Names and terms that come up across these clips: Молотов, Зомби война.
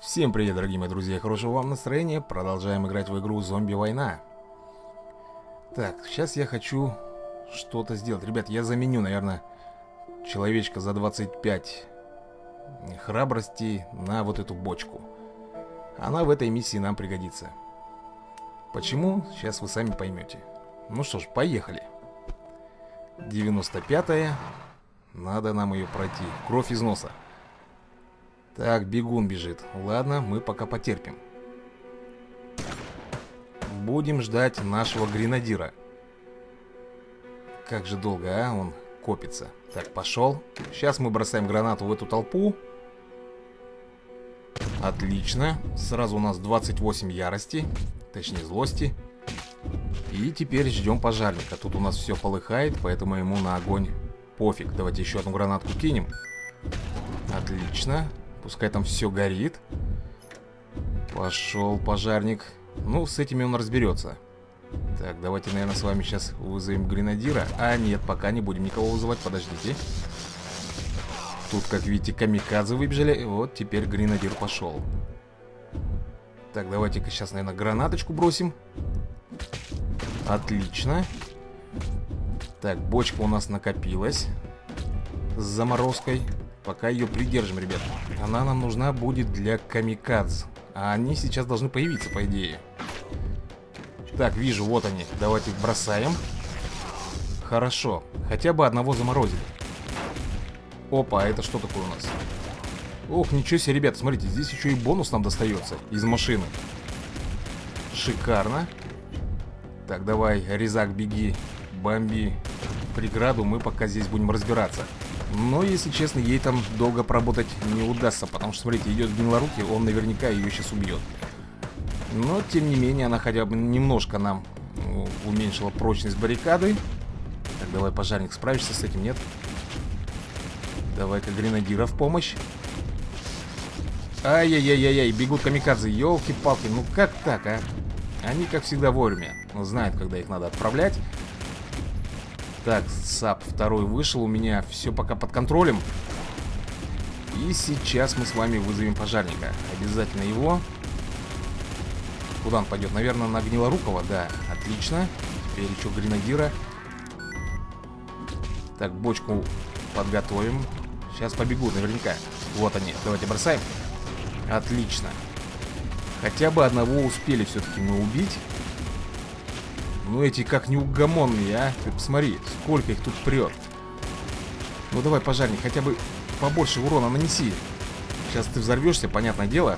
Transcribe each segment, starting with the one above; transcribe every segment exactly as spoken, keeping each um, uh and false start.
Всем привет, дорогие мои друзья, хорошего вам настроения. Продолжаем играть в игру «Зомби война». Так, сейчас я хочу что-то сделать. Ребят, я заменю, наверное, человечка за двадцать пять храбрости на вот эту бочку. Она в этой миссии нам пригодится. Почему? Сейчас вы сами поймете. Ну что ж, поехали. девяносто пятая. Надо нам ее пройти. Кровь из носа. Так, бегун бежит. Ладно, мы пока потерпим. Будем ждать нашего гренадира. Как же долго, а? Он копится. Так, пошел. Сейчас мы бросаем гранату в эту толпу. Отлично. Сразу у нас двадцать восемь ярости. Точнее, злости. И теперь ждем пожарника. Тут у нас все полыхает, поэтому ему на огонь пофиг. Давайте еще одну гранатку кинем. Отлично. Пускай там все горит. Пошел пожарник. Ну, с этими он разберется. Так, давайте, наверное, с вами сейчас вызовем гренадира. А нет, пока не будем никого вызывать, подождите. Тут, как видите, камикадзе выбежали. Вот теперь гренадир пошел. Так, давайте-ка сейчас, наверное, гранаточку бросим. Отлично. Так, бочка у нас накопилась с заморозкой. Пока ее придержим, ребят. Она нам нужна будет для камикадз. А они сейчас должны появиться, по идее. Так, вижу, вот они. Давайте их бросаем. Хорошо. Хотя бы одного заморозили. Опа, а это что такое у нас? Ох, ничего себе, ребят. Смотрите, здесь еще и бонус нам достается из машины. Шикарно. Так, давай, резак, беги, бомби преграду. Мы пока здесь будем разбираться. Но, если честно, ей там долго поработать не удастся, потому что, смотрите, идет белорукий, он наверняка ее сейчас убьет. Но, тем не менее, она хотя бы немножко нам уменьшила прочность баррикады. Так, давай, пожарник, справишься с этим, нет? Давай-ка гренадира в помощь. Ай-яй-яй-яй-яй, бегут камикадзе, елки-палки, ну как так, а? Они, как всегда, вовремя, знают, когда их надо отправлять. Так, САП второй вышел, у меня все пока под контролем. И сейчас мы с вами вызовем пожарника. Обязательно его. Куда он пойдет? Наверное, на Гнилорукова, да. Отлично. Теперь еще гренадира. Так, бочку подготовим. Сейчас побегу, наверняка. Вот они, давайте бросаем. Отлично. Хотя бы одного успели все-таки мы убить. Ну эти как неугомонные, а. Ты посмотри, сколько их тут прет. Ну давай, пожарник, хотя бы побольше урона нанеси. Сейчас ты взорвешься, понятное дело.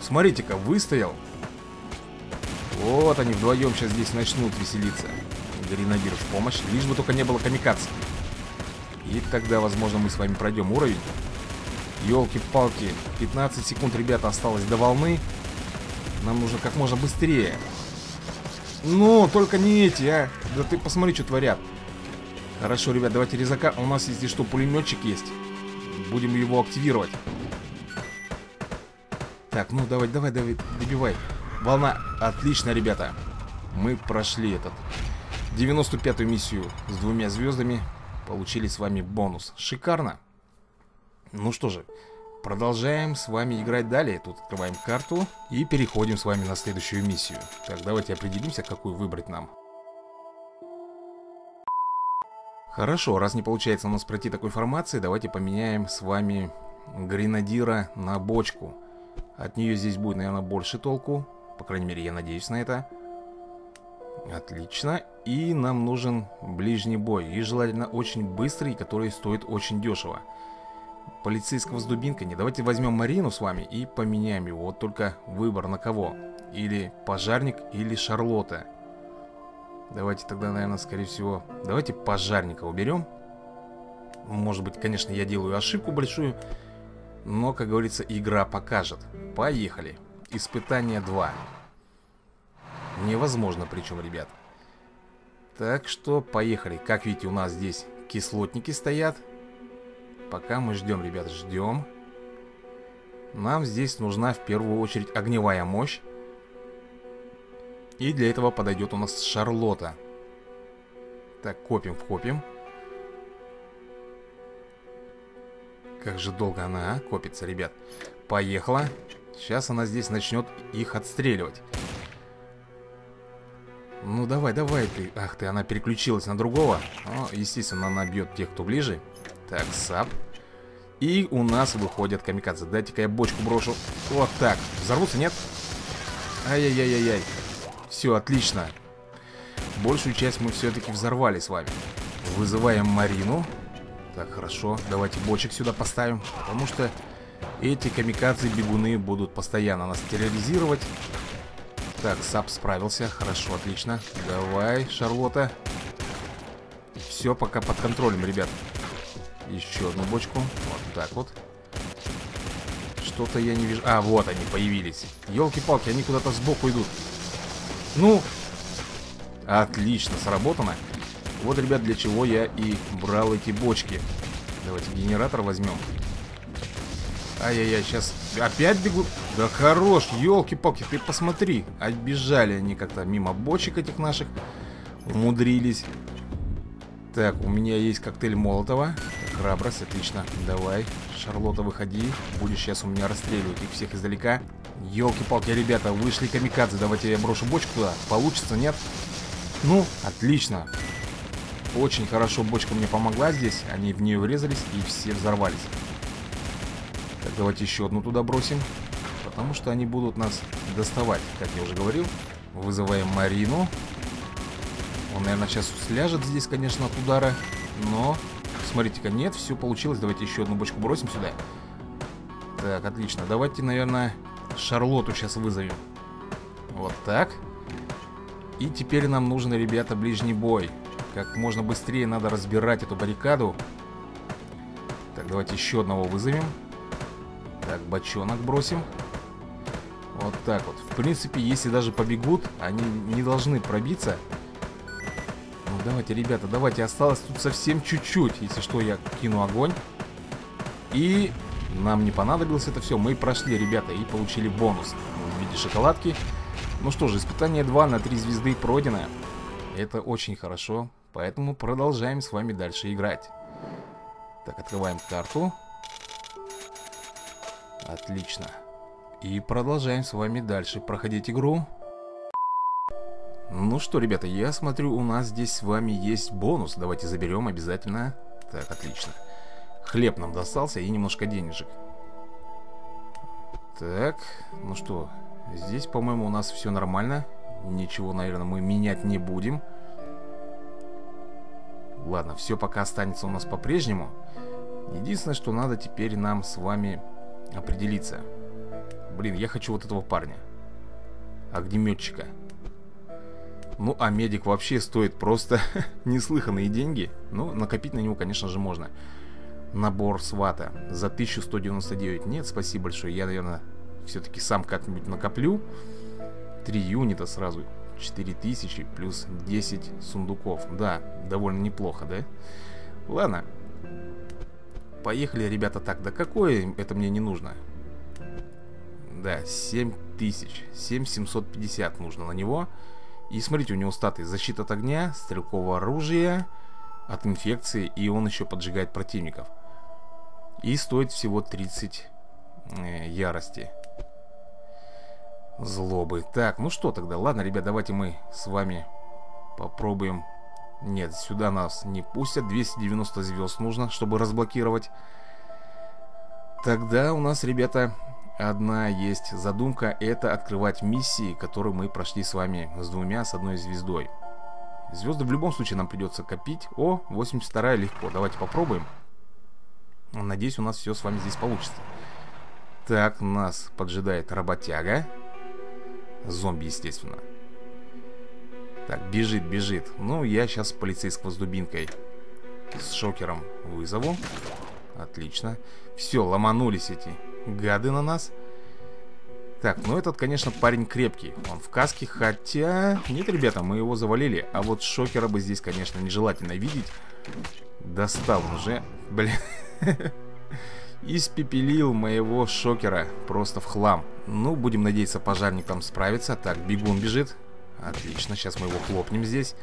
Смотрите-ка, выстоял. Вот они вдвоем сейчас здесь начнут веселиться. Гренадир в помощь, лишь бы только не было камикадзе. И тогда, возможно, мы с вами пройдем уровень. Елки-палки, пятнадцать секунд, ребята, осталось до волны. Нам нужно как можно быстрее. Но только не эти, а. Да ты посмотри, что творят. Хорошо, ребят, давайте резака. У нас здесь что, пулеметчик есть? Будем его активировать. Так, ну давай, давай, давай, добивай. Волна, отлично, ребята. Мы прошли этот девяносто пятую миссию с двумя звездами. Получили с вами бонус. Шикарно. Ну что же, продолжаем с вами играть далее. Тут открываем карту и переходим с вами на следующую миссию. Так, давайте определимся, какую выбрать нам. Хорошо, раз не получается у нас пройти такой формации, давайте поменяем с вами гренадира на бочку. От нее здесь будет, наверное, больше толку. По крайней мере, я надеюсь на это. Отлично. И нам нужен ближний бой. И желательно очень быстрый, который стоит очень дешево. Полицейского с дубинкой не. Давайте возьмем Марину с вами и поменяем его. Вот только выбор на кого. Или пожарник, или Шарлотта. Давайте тогда, наверное, скорее всего, давайте пожарника уберем. Может быть, конечно, я делаю ошибку большую, но, как говорится, игра покажет. Поехали. Испытание два. Невозможно причем, ребят. Так что поехали. Как видите, у нас здесь кислотники стоят. Пока мы ждем, ребят, ждем. Нам здесь нужна в первую очередь огневая мощь. И для этого подойдет у нас Шарлотта. Так, копим, копим. Как же долго она, а? Копится, ребят. Поехала. Сейчас она здесь начнет их отстреливать. Ну давай, давай ты. Ах ты, она переключилась на другого. О, естественно, она бьет тех, кто ближе. Так, сап. И у нас выходят камикадзе. Дайте-ка я бочку брошу. Вот так. Взорвутся, нет? Ай-яй-яй-яй-яй. Все, отлично. Большую часть мы все-таки взорвали с вами. Вызываем Марину. Так, хорошо. Давайте бочек сюда поставим. Потому что эти камикадзе-бегуны будут постоянно нас терроризировать. Так, сап справился. Хорошо, отлично. Давай, Шарлотта. Все пока под контролем, ребят. Еще одну бочку. Вот так вот. Что-то я не вижу. А, вот они появились. Елки-палки, они куда-то сбоку идут. Ну, отлично, сработано. Вот, ребят, для чего я и брал эти бочки. Давайте генератор возьмем. Ай-яй-яй, сейчас опять бегу. Да хорош, елки-палки, ты посмотри. Отбежали они как-то мимо бочек этих наших. Умудрились. Так, у меня есть коктейль Молотова. Храбрость, отлично. Давай, Шарлотта, выходи. Будешь сейчас у меня расстреливать их всех издалека. Елки-палки, ребята, вышли камикадзе. Давайте я брошу бочку туда. Получится, нет? Ну, отлично. Очень хорошо бочка мне помогла здесь. Они в нее врезались и все взорвались. Так, давайте еще одну туда бросим. Потому что они будут нас доставать, как я уже говорил. Вызываем Марину. Он, наверное, сейчас сляжет здесь, конечно, от удара. Но, смотрите-ка, нет, все получилось. Давайте еще одну бочку бросим сюда. Так, отлично. Давайте, наверное, Шарлотту сейчас вызовем. Вот так. И теперь нам нужен, ребята, ближний бой. Как можно быстрее надо разбирать эту баррикаду. Так, давайте еще одного вызовем. Так, бочонок бросим. Вот так вот. В принципе, если даже побегут, они не должны пробиться. Давайте, ребята, давайте. Осталось тут совсем чуть-чуть. Если что, я кину огонь. И нам не понадобилось это все. Мы прошли, ребята, и получили бонус в виде шоколадки. Ну что же, испытание два на три звезды пройдено. Это очень хорошо. Поэтому продолжаем с вами дальше играть. Так, открываем карту. Отлично. И продолжаем с вами дальше проходить игру. Ну что, ребята, я смотрю, у нас здесь с вами есть бонус. Давайте заберем обязательно. Так, отлично. Хлеб нам достался и немножко денежек. Так, ну что, здесь, по-моему, у нас все нормально. Ничего, наверное, мы менять не будем. Ладно, все пока останется у нас по-прежнему. Единственное, что надо теперь нам с вами определиться. Блин, я хочу вот этого парня. Огнеметчика. Ну, а медик вообще стоит просто неслыханные деньги. Ну, накопить на него, конечно же, можно. Набор свата за тысячу сто девяносто девять. Нет, спасибо большое. Я, наверное, все-таки сам как-нибудь накоплю. Три юнита сразу. четыре тысячи плюс десять сундуков. Да, довольно неплохо, да? Ладно. Поехали, ребята, так. Да какое это мне не нужно? Да, семь тысяч. семь тысяч семьсот пятьдесят нужно на него. И смотрите, у него статы: защита от огня, стрелкового оружия, от инфекции, и он еще поджигает противников. И стоит всего тридцать э, ярости. Злобы. Так, ну что тогда? Ладно, ребят, давайте мы с вами попробуем. Нет, сюда нас не пустят. двести девяносто звезд нужно, чтобы разблокировать. Тогда у нас, ребята... Одна есть задумка, это открывать миссии, которые мы прошли с вами с двумя, с одной звездой. Звезды в любом случае нам придется копить. О, восемьдесят два легко, давайте попробуем. Надеюсь, у нас все с вами здесь получится. Так, нас поджидает работяга. Зомби, естественно. Так, бежит, бежит. Ну, я сейчас полицейского с дубинкой, с шокером вызову. Отлично. Все, ломанулись эти гады на нас. Так, ну этот, конечно, парень крепкий. Он в каске, хотя... Нет, ребята, мы его завалили. А вот шокера бы здесь, конечно, нежелательно видеть. Достал он уже. Блин. Испепелил моего шокера просто в хлам. Ну, будем надеяться, пожарник там справится. Так, бегун бежит. Отлично, сейчас мы его хлопнем здесь.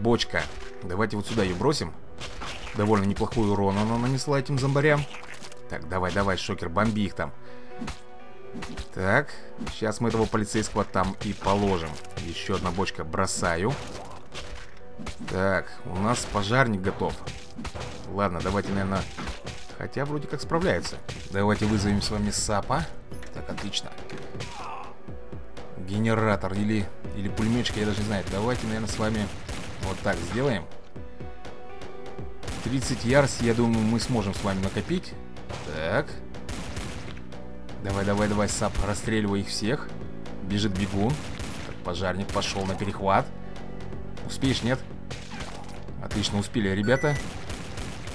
Бочка. Давайте вот сюда ее бросим. Довольно неплохой урон она нанесла этим зомбарям. Так, давай, давай, шокер, бомби их там. Так, сейчас мы этого полицейского там и положим. Еще одна бочка бросаю. Так, у нас пожарник готов. Ладно, давайте, наверное... Хотя вроде как справляется. Давайте вызовем с вами САПа. Так, отлично. Генератор или, или пулеметчик, я даже не знаю. Давайте, наверное, с вами вот так сделаем. тридцать ярс, я думаю, мы сможем с вами накопить. Так. Давай, давай, давай, САП, расстреливай их всех. Бежит бегун. Так, пожарник пошел на перехват. Успеешь, нет? Отлично, успели, ребята.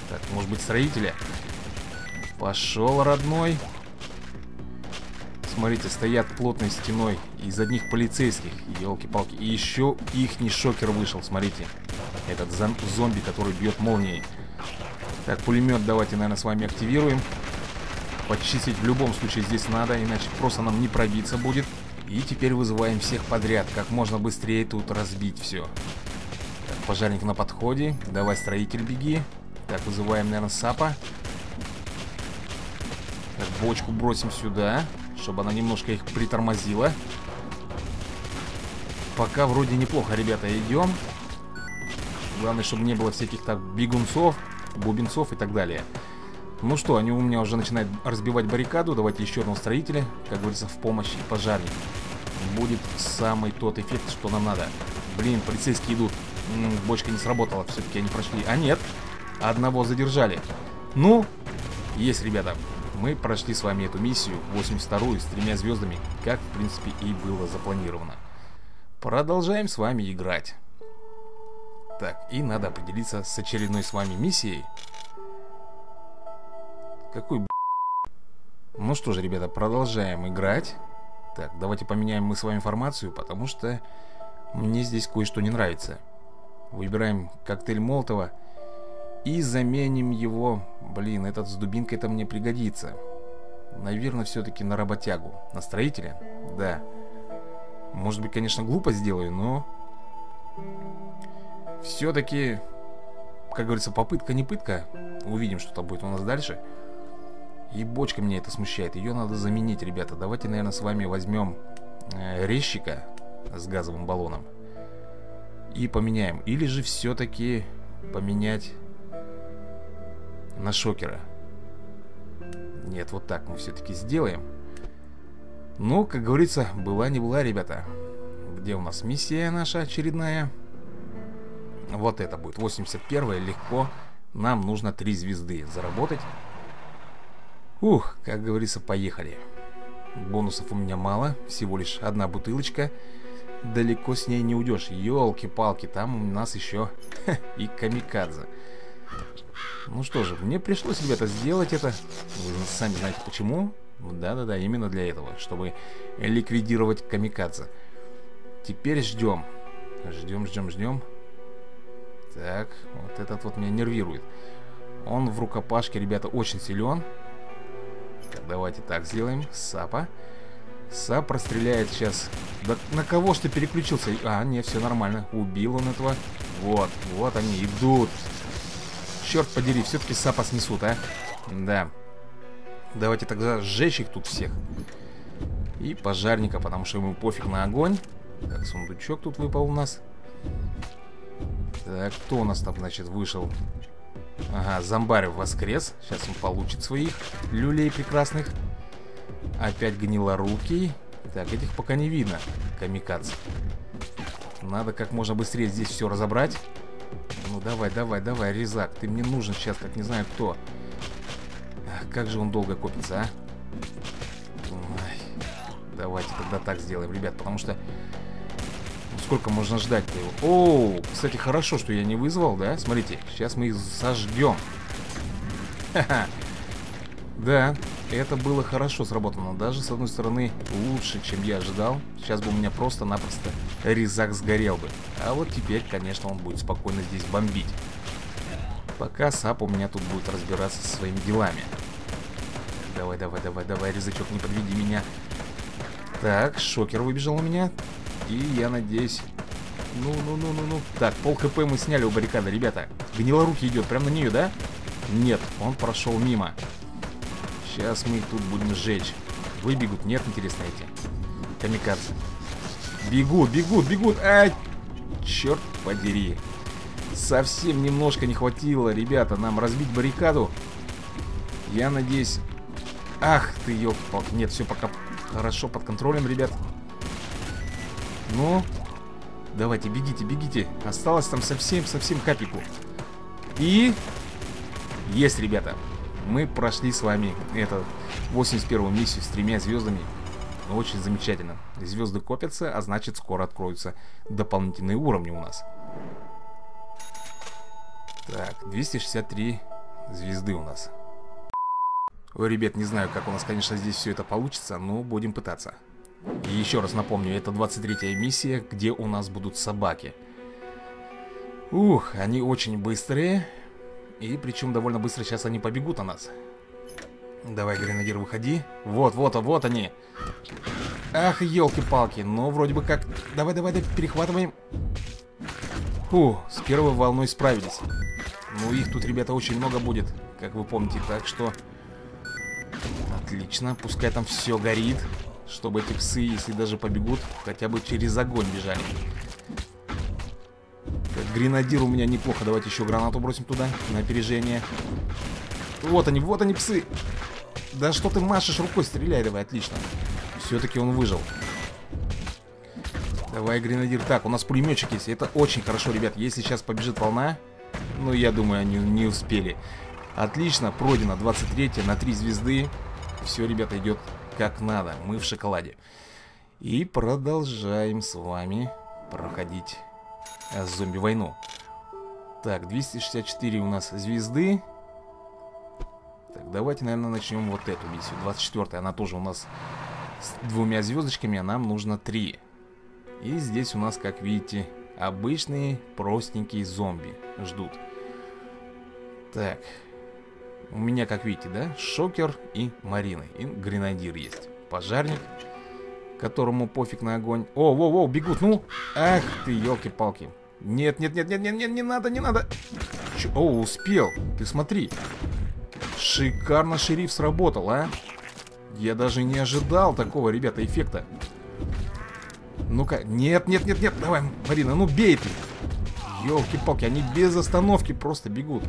Так, может быть, строители. Пошел, родной. Смотрите, стоят плотной стеной из одних полицейских. Елки-палки. И еще ихний шокер вышел, смотрите. Этот зомби, который бьет молнией. Так, пулемет давайте, наверное, с вами активируем. Подчистить в любом случае здесь надо, иначе просто нам не пробиться будет. И теперь вызываем всех подряд. Как можно быстрее тут разбить все. Так, пожарник на подходе. Давай, строитель, беги. Так, вызываем, наверное, САПа. Так, бочку бросим сюда, чтобы она немножко их притормозила. Пока вроде неплохо, ребята, идем. Главное, чтобы не было всяких так бегунцов, бубенцов и так далее. Ну что, они у меня уже начинают разбивать баррикаду. Давайте еще одного строителя, как говорится, в помощь и пожарник. Будет самый тот эффект, что нам надо. Блин, полицейские идут. М-м, бочка не сработала, все-таки они прошли. А нет, одного задержали. Ну, есть, ребята. Мы прошли с вами эту миссию, восемьдесят вторую, с тремя звездами, как, в принципе, и было запланировано. Продолжаем с вами играть. Так, и надо определиться с очередной с вами миссией. Какой б***ь. Ну что же, ребята, продолжаем играть. Так, давайте поменяем мы с вами информацию, потому что мне здесь кое-что не нравится. Выбираем коктейль Молотова. И заменим его. Блин, этот с дубинкой это мне пригодится. Наверное, все-таки на работягу. На строителя? Да. Может быть, конечно, глупо сделаю, но... Все-таки, как говорится, попытка не пытка. Увидим, что там будет у нас дальше. И бочка меня это смущает. Ее надо заменить, ребята. Давайте, наверное, с вами возьмем резчика с газовым баллоном. И поменяем. Или же все-таки поменять... на шокера. Нет, вот так мы все-таки сделаем. Но, как говорится, была не была, ребята. Где у нас миссия наша очередная? Вот это будет восемьдесят первая, легко. Нам нужно три звезды заработать. Ух, как говорится, поехали. Бонусов у меня мало. Всего лишь одна бутылочка. Далеко с ней не уйдешь. Елки-палки, там у нас еще и камикадзе. Ну что же, мне пришлось, ребята, сделать это. Вы сами знаете почему. Да-да-да, именно для этого, чтобы ликвидировать камикадзе. Теперь ждем. Ждем, ждем, ждем. Так, вот этот вот меня нервирует. Он в рукопашке, ребята, очень силен. Так, давайте так сделаем. Сапа. Сап простреляет сейчас. Да на кого ж ты переключился? А, нет, все нормально. Убил он этого. Вот, вот они идут. Черт подери, все-таки САПа снесут, а? Да. Давайте тогда сжечь их тут всех. И пожарника, потому что ему пофиг на огонь. Так, сундучок тут выпал у нас. Так, кто у нас там, значит, вышел? Ага, зомбарь воскрес. Сейчас он получит своих люлей прекрасных. Опять гнилорукий. Так, этих пока не видно, камикадзе. Надо как можно быстрее здесь все разобрать. Ну давай, давай, давай, резак. Ты мне нужен сейчас, как не знаю кто. Ах, как же он долго копится, а? Ой. Давайте тогда так сделаем, ребят, потому что... Ну, сколько можно ждать-то его? Оу, кстати, хорошо, что я не вызвал, да? Смотрите, сейчас мы их сожгем. Ха-ха. Да, это было хорошо сработано. Даже, с одной стороны, лучше, чем я ожидал. Сейчас бы у меня просто-напросто резак сгорел бы. А вот теперь, конечно, он будет спокойно здесь бомбить. Пока САП у меня тут будет разбираться со своими делами. Давай, давай, давай, давай, резачок, не подведи меня. Так, шокер выбежал у меня. И я надеюсь... Ну, ну, ну, ну, ну. Так, пол КП мы сняли у баррикады, ребята. Гнилорукий идет прямо на нее, да? Нет, он прошел мимо. Сейчас мы их тут будем сжечь. Ой, бегут, нет, интересно эти. Камикадзе. Бегут, бегут, бегут. Ай, черт подери. Совсем немножко не хватило, ребята, нам разбить баррикаду. Я надеюсь... Ах ты, ёпак. Нет, все пока хорошо под контролем, ребят. Ну... Давайте, бегите, бегите. Осталось там совсем-совсем капельку. И... Есть, ребята. Мы прошли с вами эту восемьдесят первую миссию с тремя звездами. Очень замечательно. Звезды копятся, а значит скоро откроются дополнительные уровни у нас. Так, двести шестьдесят три звезды у нас. Ой, ребят, не знаю, как у нас, конечно, здесь все это получится, но будем пытаться. И еще раз напомню, это двадцать третья миссия, где у нас будут собаки. Ух, они очень быстрые. И причем довольно быстро сейчас они побегут на нас. Давай, гренадер, выходи. Вот, вот, вот они. Ах, елки-палки. Но вроде бы как... Давай, давай, давай, перехватываем. Фу, с первой волной справились. Ну, их тут, ребята, очень много будет, как вы помните. Так что... Отлично, пускай там все горит. Чтобы эти псы, если даже побегут, хотя бы через огонь бежали. Так, гренадир у меня неплохо. Давайте еще гранату бросим туда, на опережение. Вот они, вот они, псы. Да что ты машешь рукой, стреляй давай, отлично. Все-таки он выжил. Давай, гренадир. Так, у нас пулеметчик есть, это очень хорошо, ребят. Если сейчас побежит волна, ну, я думаю, они не успели. Отлично, пройдено двадцать третье на три звезды. Все, ребята, идет как надо, мы в шоколаде. И продолжаем с вами проходить зомби войну. Так, двести шестьдесят четыре у нас звезды. Так, давайте, наверное, начнем вот эту миссию. двадцать четвёртая, она тоже у нас с двумя звездочками, а нам нужно три. И здесь у нас, как видите, обычные простенькие зомби ждут. Так... У меня, как видите, да, шокер и марины. И гренадир есть. Пожарник, которому пофиг на огонь. О, воу, воу, бегут, ну. Ах ты, елки-палки. Нет, нет, нет, нет, нет, нет, не надо, не надо. Ч... О, успел. Ты смотри. Шикарно шериф сработал, а. Я даже не ожидал такого, ребята, эффекта. Ну-ка, нет, нет, нет, нет. Давай, Марина, ну бей ты. Елки-палки, они без остановки просто бегут.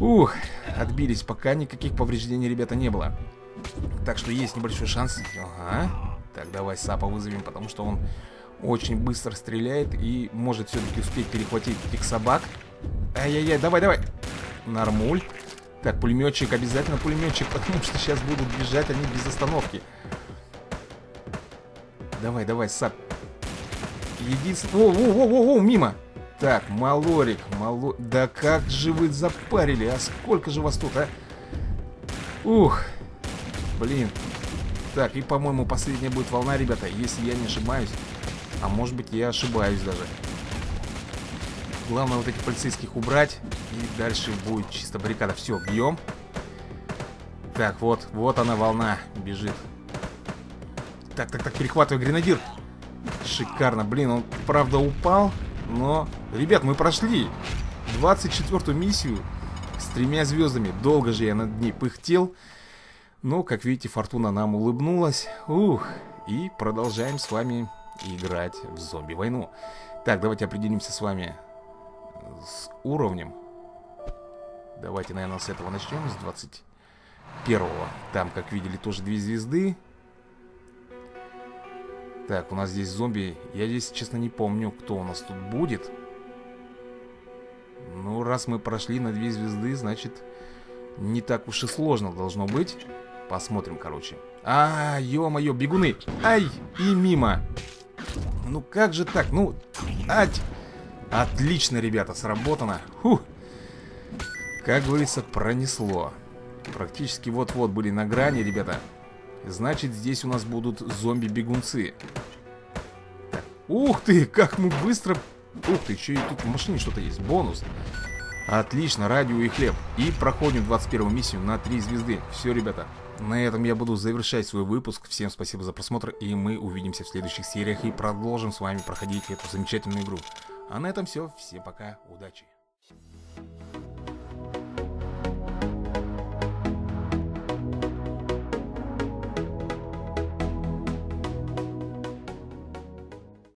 Ух, отбились, пока никаких повреждений, ребята, не было. Так что есть небольшой шанс. Ага. Так, давай Сапа вызовем, потому что он очень быстро стреляет и может все-таки успеть перехватить этих собак. Ай-яй-яй, давай-давай. Нормуль. Так, пулеметчик, обязательно пулеметчик, потому что сейчас будут бежать они без остановки. Давай-давай, Сап. Единственное... Воу-воу-воу-воу, мимо. Так, малорик, мало... Да как же вы запарили, а сколько же вас тут, а? Ух, блин. Так, и, по-моему, последняя будет волна, ребята, если я не ошибаюсь. А может быть, я ошибаюсь даже. Главное вот этих полицейских убрать, и дальше будет чисто баррикада. Все, бьем. Так, вот, вот она волна бежит. Так, так, так, перехватывай, гренадир. Шикарно, блин, он, правда, упал. Но, ребят, мы прошли двадцать четвёртую миссию с тремя звездами. Долго же я над ней пыхтел. Но, как видите, фортуна нам улыбнулась. Ух, и продолжаем с вами играть в зомби-войну. Так, давайте определимся с вами с уровнем. Давайте, наверное, с этого начнем, с двадцать первого. Там, как видели, тоже две звезды. Так, у нас здесь зомби. Я здесь, честно, не помню, кто у нас тут будет. Ну, раз мы прошли на две звезды, значит, не так уж и сложно должно быть. Посмотрим, короче. А, ё-моё, бегуны. Ай, и мимо. Ну, как же так? Ну, ать. Отлично, ребята, сработано. Фух. Как говорится, пронесло. Практически вот-вот были на грани, ребята. Значит, здесь у нас будут зомби-бегунцы. Ух ты, как мы быстро... Ух ты, еще и тут в машине что-то есть. Бонус. Отлично, радио и хлеб. И проходим двадцать первую миссию на три звезды. Все, ребята, на этом я буду завершать свой выпуск. Всем спасибо за просмотр, и мы увидимся в следующих сериях и продолжим с вами проходить эту замечательную игру. А на этом все. Всем пока, удачи.